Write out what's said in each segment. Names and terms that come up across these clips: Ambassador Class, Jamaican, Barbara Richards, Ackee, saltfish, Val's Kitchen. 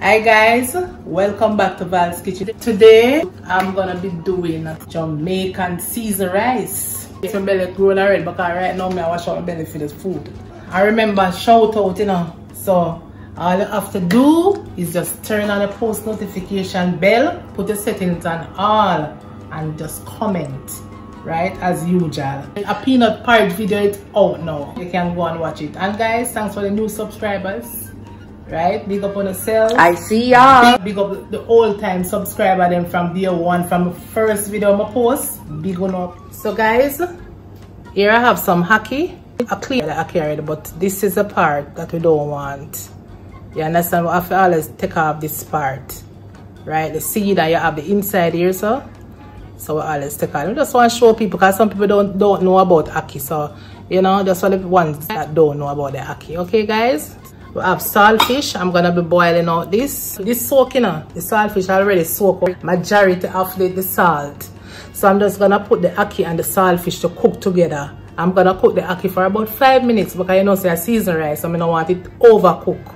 Hi guys, welcome back to Val's Kitchen. Today I'm gonna be doing Jamaican Caesar rice. It's my belly growing already because right now I wash out my belly for this food. I remember shout out, you know, so all you have to do is just turn on the post notification bell, put the settings on all, and just comment, right, as usual. A peanut porridge video is out now. You can go and watch it. And guys, thanks for the new subscribers. Right, big up on yourself. I see y'all. Big up the old time subscriber them from day one, from the first video I post. Big on up. So guys, here I have some ackee. I clean the ackee already, but this is the part that we don't want. You understand? We have to always take off this part, right? The seed that you have the inside here, so we always take off. We just want to show people because some people don't know about ackee, so you know that's what the ones that don't know about the ackee. Okay, guys. We have saltfish. I'm gonna be boiling out this soaking on. The saltfish already soak up majority of the salt, so I'm just gonna put the ackee and the saltfish to cook together. I'm gonna cook the ackee for about 5 minutes because you know it's a seasoned rice, so I don't want it overcooked.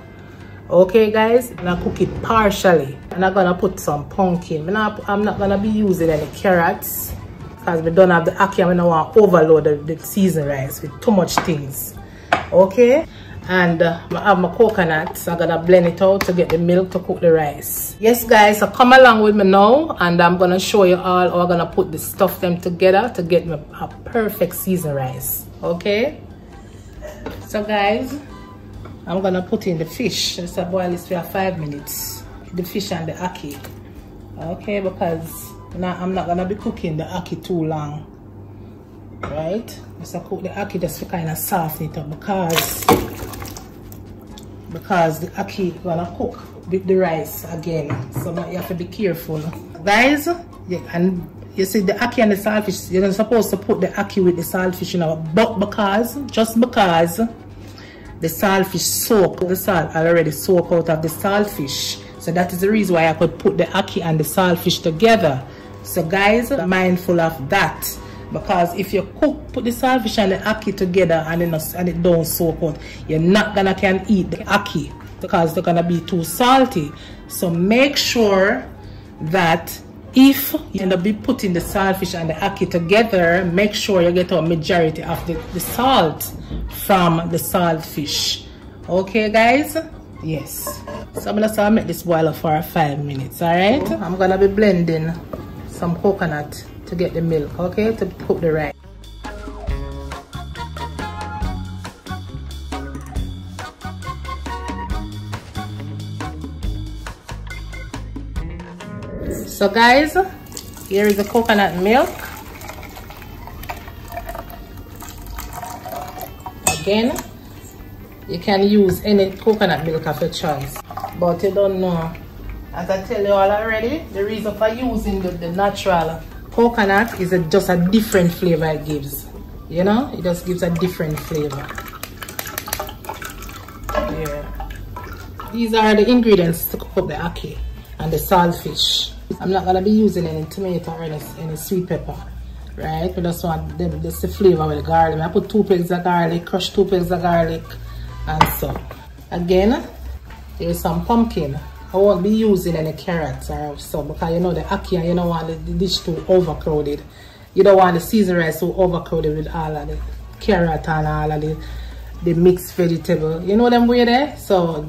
Okay guys, I'm gonna cook it partially and I'm gonna put some pumpkin. I'm not gonna be using any carrots because we don't have the ackee. I don't want to overload the seasoned rice with too much things. Okay, and I have my coconut, so I'm gonna blend it out to get the milk to cook the rice. Yes guys, so come along with me now and I'm gonna show you all how I'm gonna put the stuff them together to get me a perfect seasoned rice. Okay, so guys, I'm gonna put in the fish. Just boil this for 5 minutes, the fish and the ackee. Okay, because now I'm not gonna be cooking the ackee too long, right? Just cook the ackee just to kind of soften it up because the ackee gonna cook with the rice again, so you have to be careful guys. Yeah, and you see the ackee and the saltfish, you're not supposed to put the ackee with the saltfish, you know, but because the saltfish soak, the salt already soak out of the saltfish, so that is the reason why I could put the ackee and the saltfish together. So guys, mindful of that, because if you put the saltfish and the ackee together and it don't soak out, you're not gonna can eat the ackee because they're gonna be too salty. So make sure that if you end up be putting the saltfish and the ackee together, make sure you get a majority of the salt from the saltfish. Okay guys, yes, so I'm gonna make this boil up for 5 minutes. All right, I'm gonna be blending some coconut to get the milk, okay, to cook the rice. So guys, here is the coconut milk. Again, you can use any coconut milk of your choice, but you don't know, as I tell you all already, the reason for using the natural coconut is just a different flavor it gives. You know, it just gives a different flavor. Yeah. These are the ingredients to cook the ackee and the saltfish. I'm not gonna be using any tomato or any sweet pepper, right? We just want just the flavor with the garlic. I put 2 pegs of garlic, crushed 2 pegs of garlic, and so. Again, there is some pumpkin. I won't be using any carrots or so because you know the ackee and you don't want the dish too overcrowded. You don't want the seasoned rice too overcrowded with all of the carrot and all of the mixed vegetable. You know them way there? So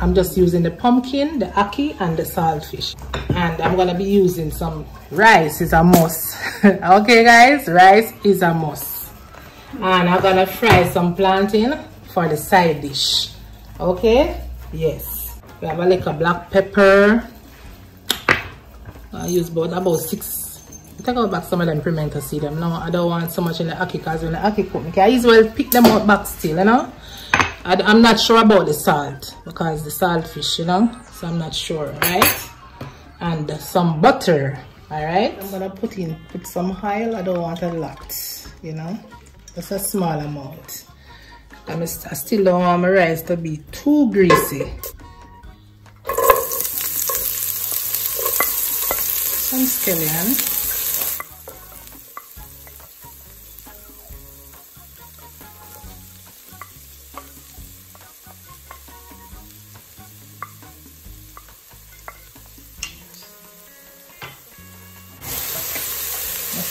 I'm just using the pumpkin, the ackee and the saltfish. And I'm gonna be using some rice, is a must. Okay guys, rice is a must. And I'm gonna fry some plantain for the side dish. Okay? Yes. We have like a black pepper. I use about 6. I take out back some of them pimento seed them. No, I don't want so much in the ackee because when the ackee cook, okay, I as well pick them out back still, you know. I'm not sure about the salt because the saltfish, you know, so I'm not sure, right? And some butter, all right? I'm gonna put some oil. I don't want a lot, you know. Just a small amount. I still don't want my rice to be too greasy. Some scallion.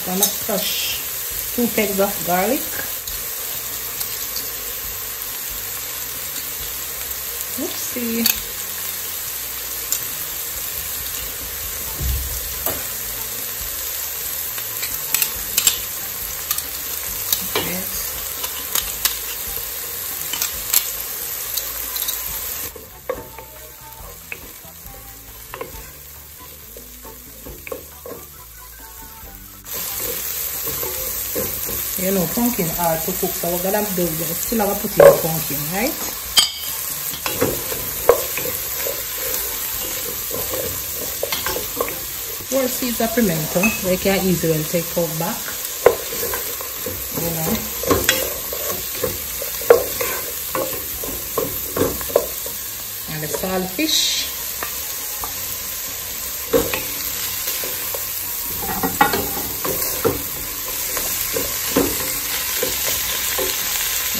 So I'm going to crush 2 pegs of garlic. Oopsie. You know, pumpkin hard to cook, so we're gonna do it. Still have to put in the pumpkin, right? Four seeds of pimento, we can easily take out back. You know. And the salt fish.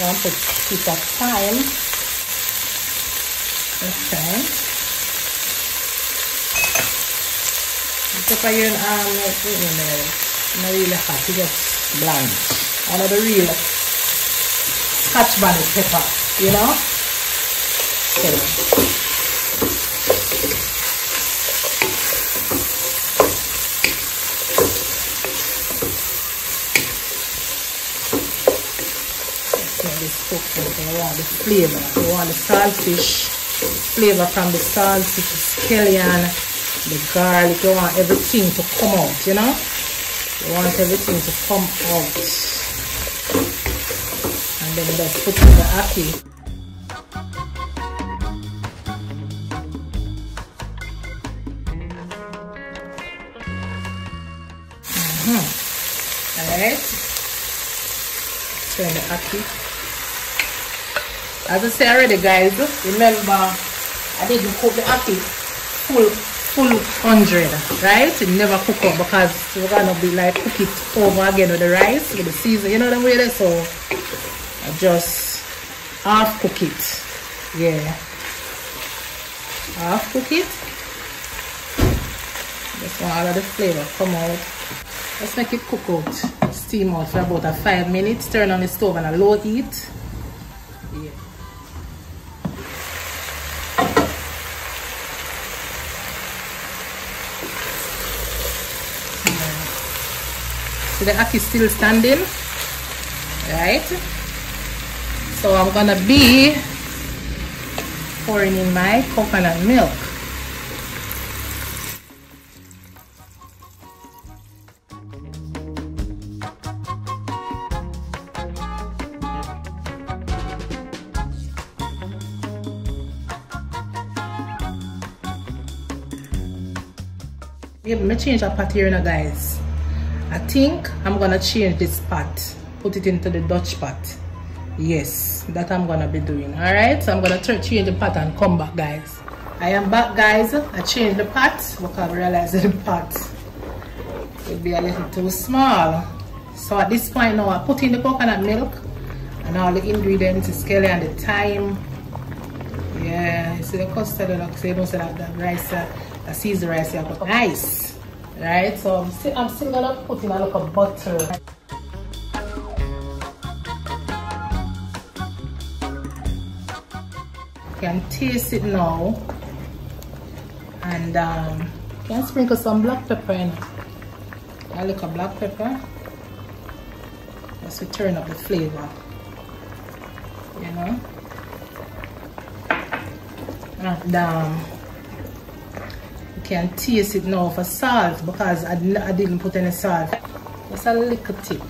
Put a piece of thyme this time. Just a year and a half, not really hot, you just blanch. Another real scotch bonnet pepper, you know? Okay. I want the flavor. I want the saltfish flavor from the salt, the scallion, the garlic. I want everything to come out, you know? I want everything to come out. And then just put in the ackee. Alright. Turn the ackee. As I say already, guys, remember I didn't cook the ackee full 100, right? It never cook up because we're gonna be like cook it over again with the rice, with the season, you know the way there. So I just half cook it, yeah, half cook it. Just want all of the flavor come out. Let's make it cook out, steam out for about 5 minutes. Turn on the stove and a low heat. Yeah. So the ackee is still standing, right? So I'm gonna be pouring in my coconut milk. Yeah, I'm gonna change a pot here now, guys. I think I'm gonna change this pot, put it into the Dutch pot. Yes, that I'm gonna be doing. All right, so I'm gonna change the pot and come back, guys. I am back, guys. I changed the pot because I realized the pot would be a little too small. So at this point now, I put in the coconut milk and all the ingredients, the scallion and the thyme. Yeah, so the custard, you don't say that rice. I season the rice here, but nice, right? So I'm still gonna put in a lot of butter. You can taste it now, and you can sprinkle some black pepper in. A little black pepper, just to turn up the flavor, you know. And can taste it now for salt because I didn't put any salt. Just a little tip.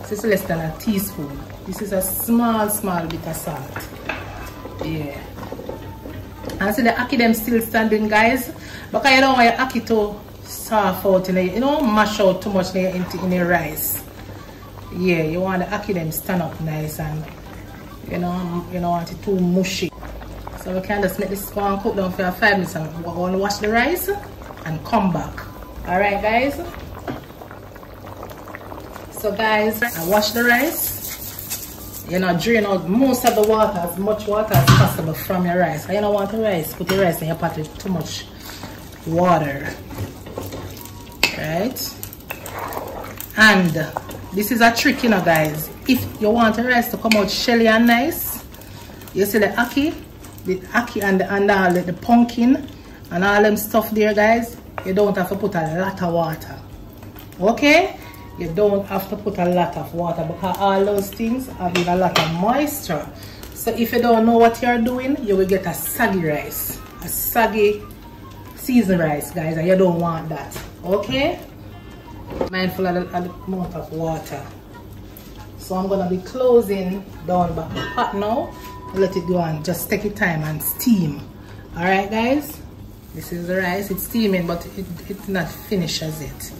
This is less than a teaspoon. This is a small bit of salt. Yeah. And see the ackee them still standing, guys. Because you don't want your ackee to soft out in it. You don't mash out too much in the rice. Yeah, you want the ackee them stand up nice and you don't want it too mushy. So we can just let this one cook down for 5 minutes and we're going to wash the rice and come back. Alright, guys. So, guys, I wash the rice. You know, drain out most of the water, as much water as possible from your rice. You don't want the rice, put the rice in your pot with too much water. Right? And this is a trick, you know, guys. If you want the rice to come out shelly and nice, you see the ackee and all the pumpkin and all them stuff there, guys, you don't have to put a lot of water. Okay? You don't have to put a lot of water because all those things have a lot of moisture. So if you don't know what you're doing, you will get a saggy rice, a saggy seasoned rice, guys, and you don't want that. Okay? Mindful of the amount of water. So I'm gonna be closing down back the pot now. Let it go and just take your time and steam. All right, guys, this is the rice. It's steaming, but it's not finished as yet.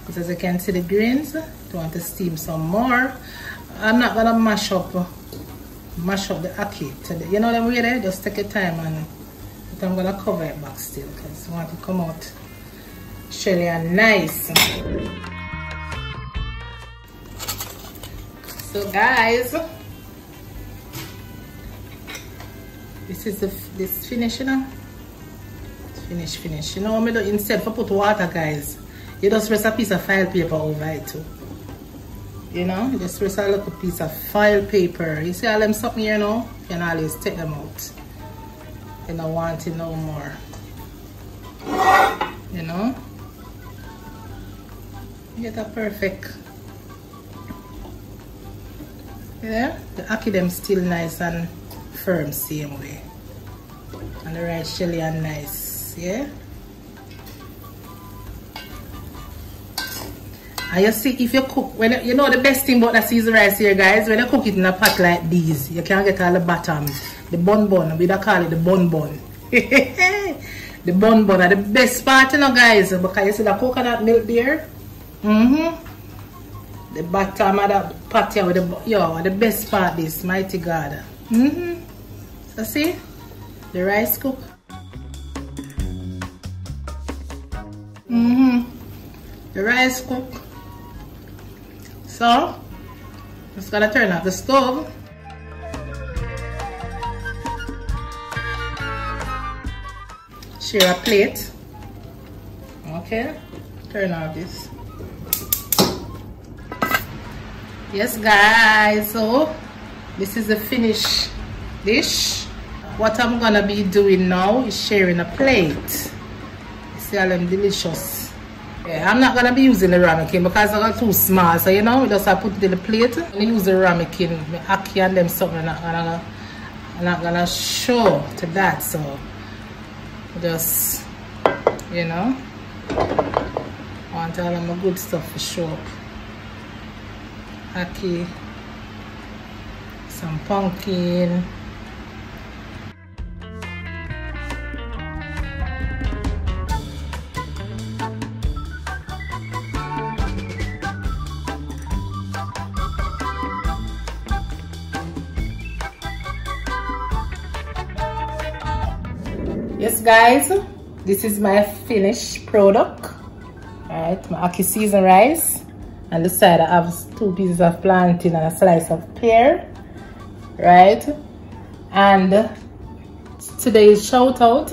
Because as you can see, the grains, do want to steam some more. I'm not gonna mash up the ackee today. You know them way there, just take your time, and I'm gonna cover it back still because I want to come out shelly and nice. So guys, this is this finish, you know. Finish. You know, I do, instead for put water, guys, you just press a piece of file paper over it too. You know, you just press a little piece of file paper. You see all them something here now? You can always take them out. You don't want it no more. You know? You get a perfect. Yeah? The ackee them still nice and firm same way, and the rice shelly and nice. Yeah, and you see, if you cook, when you know the best thing about the seasoned rice here, guys, when you cook it in a pot like these, you can't get all the bottom, the bun, we don't call it the bun. The bun are the best part, you know, guys, because you see the coconut milk there. The bottom of the pot here with the, yo, the best part is, mighty God. So see, the rice cook. The rice cook. So, just gotta turn off the stove. Share a plate. Okay, turn off this. Yes, guys, so this is the finished dish. What I'm gonna be doing now is sharing a plate. You see all them delicious. Yeah, I'm not gonna be using the ramekin because I got too small, so you know, we just have put it in the plate. I'm gonna use the ramekin, the ackee and them something. I'm not gonna show to that, so just, you know, I want all of my good stuff to show up. Ackee, some pumpkin, yes, guys, this is my finished product. All right, my ackee seasoned rice. On the side I have two pieces of plantain and a slice of pear, right? And today's shout out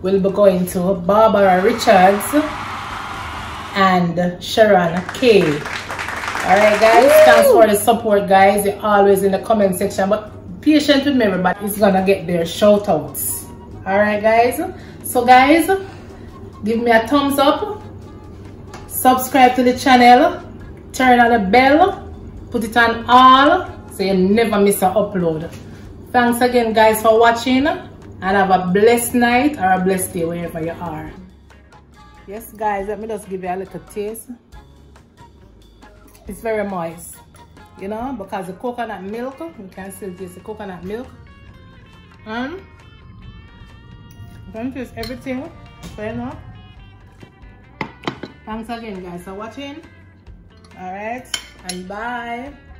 will be going to Barbara Richards and Sharon K. All right, guys, thanks for the support, guys. You're always in the comment section, but patient with me, everybody is gonna get their shout outs. All right, guys, so guys, give me a thumbs up, subscribe to the channel, turn on the bell, put it on all so you never miss an upload. Thanks again, guys, for watching, and have a blessed night or a blessed day wherever you are. Yes, guys, let me just give you a little taste. It's very moist, you know, because the coconut milk, you can still taste the coconut milk, and you can taste everything, so you know. Thanks again, guys, for watching. All right, and bye.